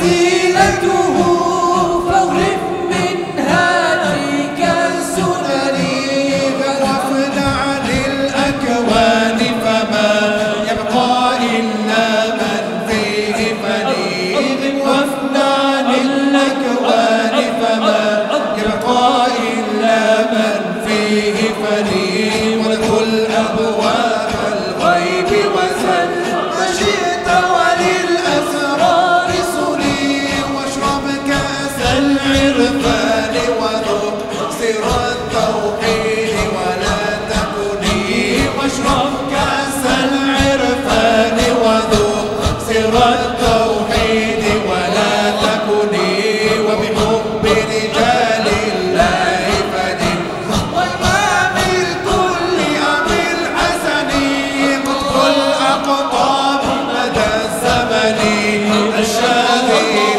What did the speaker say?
وسيلته فاغرف من هاتيك السنن فنخدع للأكوان فما يبقى إلا من فيه فنيذ وافنع للأكوان فما يبقى إلا من فيه فنيذ ودخل أبواب الغيب وسل ما شئت وللأسرار العرفان وذوق سر التوحيد ولا تكوني واشرب كأس العرفان وذوق سر التوحيد ولا تكوني وبحب رجال الله فدي وإمام الكل أبي الحسن قد كل أقطاب مدى الزمن الشافعي